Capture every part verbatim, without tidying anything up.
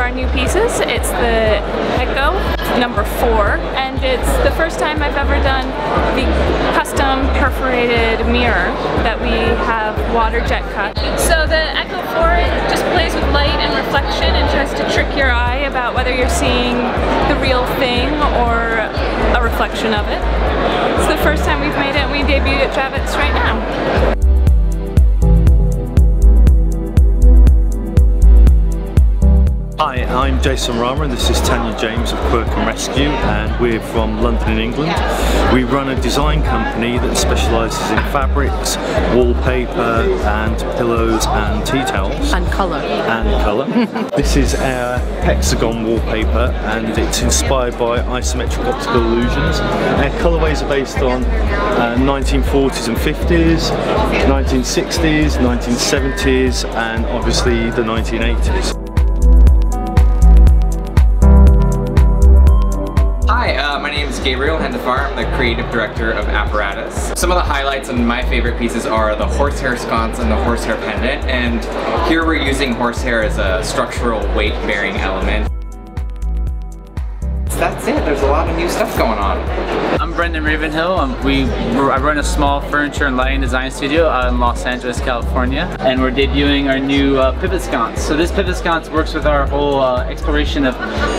our new pieces. It's the Echo number four, and it's the first time I've ever done the custom perforated mirror that we have water jet cut. So the Echo four just plays with light and reflection and tries to trick your eye about whether you're seeing the real thing or a reflection of it. It's the first time we've made it, and we debuted at Javits right now. Hi, I'm Jason Rama and this is Tanya James of Quirk and Rescue, and we're from London in England. We run a design company that specialises in fabrics, wallpaper and pillows and tea towels. And colour. And colour. This is our hexagon wallpaper and it's inspired by isometric optical illusions. Our colourways are based on uh, nineteen forties and fifties, nineteen sixties, nineteen seventies and obviously the nineteen eighties. Gabriel Hendefar, I'm the creative director of Apparatus. Some of the highlights and my favorite pieces are the horsehair sconce and the horsehair pendant, and here we're using horsehair as a structural weight-bearing element. That's it, there's a lot of new stuff going on. I'm Brendan Ravenhill, um, we, I run a small furniture and lighting design studio out in Los Angeles, California, and we're debuting our new uh, pivot sconce. So this pivot sconce works with our whole uh, exploration of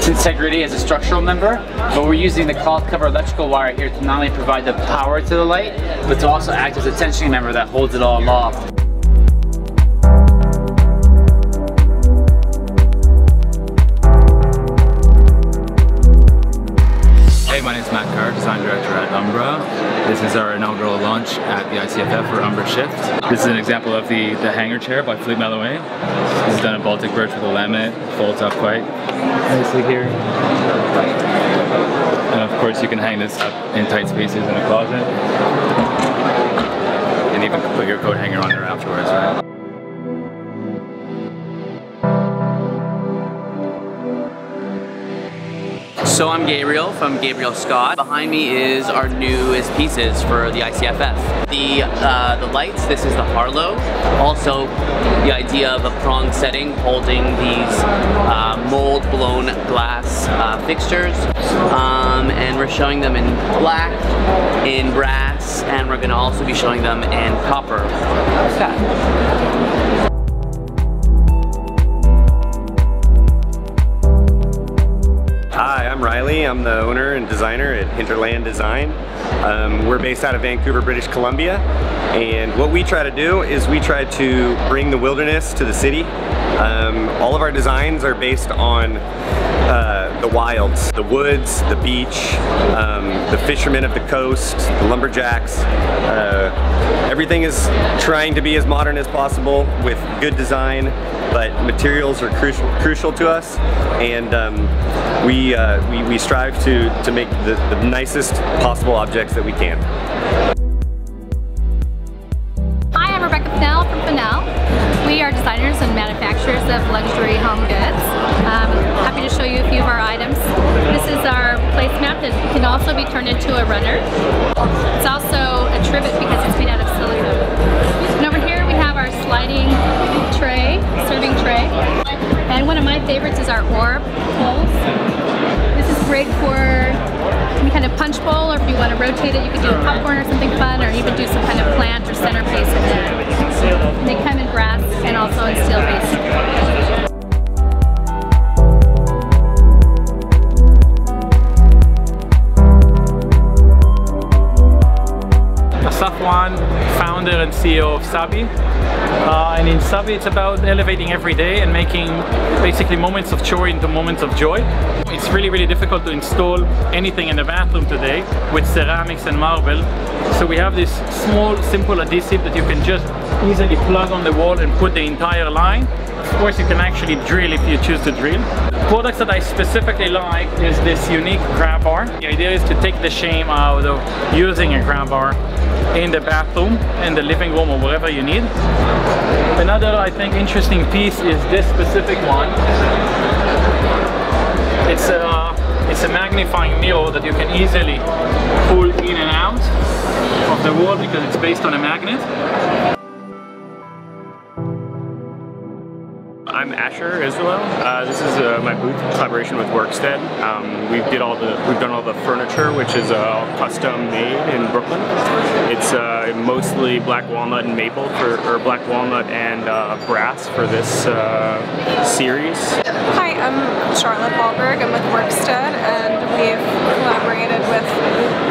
integrity as a structural member, but we're using the cloth cover electrical wire here to not only provide the power to the light, but to also act as a tensioning member that holds it all aloft. My name is Matt Carr, Design Director at Umbra. This is our inaugural launch at the I C F F for Umbra Shift. This is an example of the, the hanger chair by Philippe Malouin. This is done in Baltic Birch with a laminate, folds up quite nicely here. And of course you can hang this up in tight spaces in a closet. And even put your coat hanger on there afterwards, right? So I'm Gabriel from Gabriel Scott. Behind me is our newest pieces for the I C F F. The, uh, the lights, this is the Harlow. Also, the idea of a prong setting holding these uh, mold-blown glass uh, fixtures. Um, and we're showing them in black, in brass, and we're gonna also be showing them in copper. How's that? Hi, I'm Riley. I'm the owner and designer at Hinterland Design. Um, we're based out of Vancouver, British Columbia, and what we try to do is we try to bring the wilderness to the city. Um, all of our designs are based on uh, the wilds, the woods, the beach, um, the fishermen of the coast, the lumberjacks. Uh, everything is trying to be as modern as possible with good design, but materials are crucial, crucial to us, and um, we, uh, we, we strive to, to make the, the nicest possible objects that we can. Hi, I'm Rebecca Fennell from Fennell. We are designers and manufacturers of luxury home goods. Um, happy to show you a few of our items. This is our placemat that can also be turned into a runner. It's also a trivet because it's made out of silicone. And over here we have our sliding tray, serving tray, and one of my favorites is our orb bowls. This is great for any kind of punch bowl, or if you want to rotate it you could do a popcorn or something fun, or even do some kind of plant or centerpiece with it. They come in brass and also in steel base. Asafwan, founder and C E O of Savi, uh, and in Savi it's about elevating every day and making basically moments of joy into moments of joy. It's really really difficult to install anything in the bathroom today with ceramics and marble, so we have this small simple adhesive that you can just easily plug on the wall and put the entire line. Of course you can actually drill if you choose to drill. Products that I specifically like is this unique grab bar. The idea is to take the shame out of using a grab bar in the bathroom, in the living room, or wherever you need. Another, I think, interesting piece is this specific one. It's a, it's a magnifying mirror that you can easily pull in and out of the wall because it's based on a magnet. I'm Asher Israel. Uh, this is uh, my booth in collaboration with Workstead. Um, we did all the, we've done all the furniture, which is all uh, custom made in Brooklyn. It's uh, mostly black walnut and maple, for, or black walnut and uh, brass for this uh, series. Hi, I'm Charlotte Wahlberg. I'm with Workstead, and we've collaborated with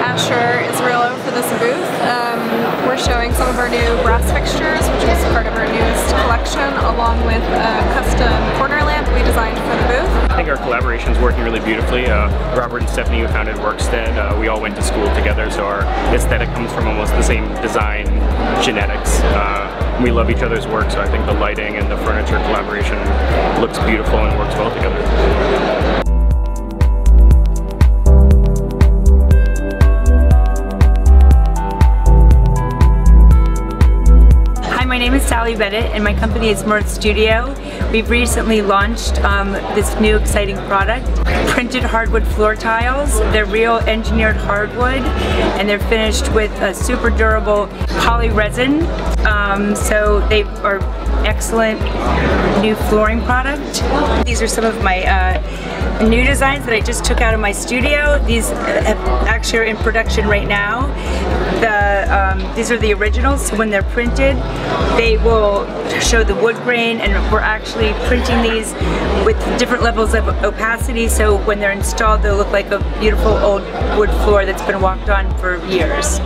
Asher Israel for this booth. Um, we're showing some of our new brass fixtures, which is part of our newest collection, along with a custom corner lamp we designed for the booth. I think our collaboration is working really beautifully. Uh, Robert and Stephanie, who founded Workstead, uh, we all went to school together, so our aesthetic comes from almost the same design genetics. Uh, we love each other's work, so I think the lighting and the furniture collaboration looks beautiful and works well together. My name is Sally Bennett and my company is Mort Studio. We've recently launched um, this new exciting product, printed hardwood floor tiles. They're real engineered hardwood and they're finished with a super durable poly resin. Um, so they are excellent new flooring product. These are some of my uh, new designs that I just took out of my studio. These have actually are in production right now. The, um, these are the originals, so when they're printed they will show the wood grain, and we're actually printing these with different levels of opacity, so when they're installed they'll look like a beautiful old wood floor that's been walked on for years.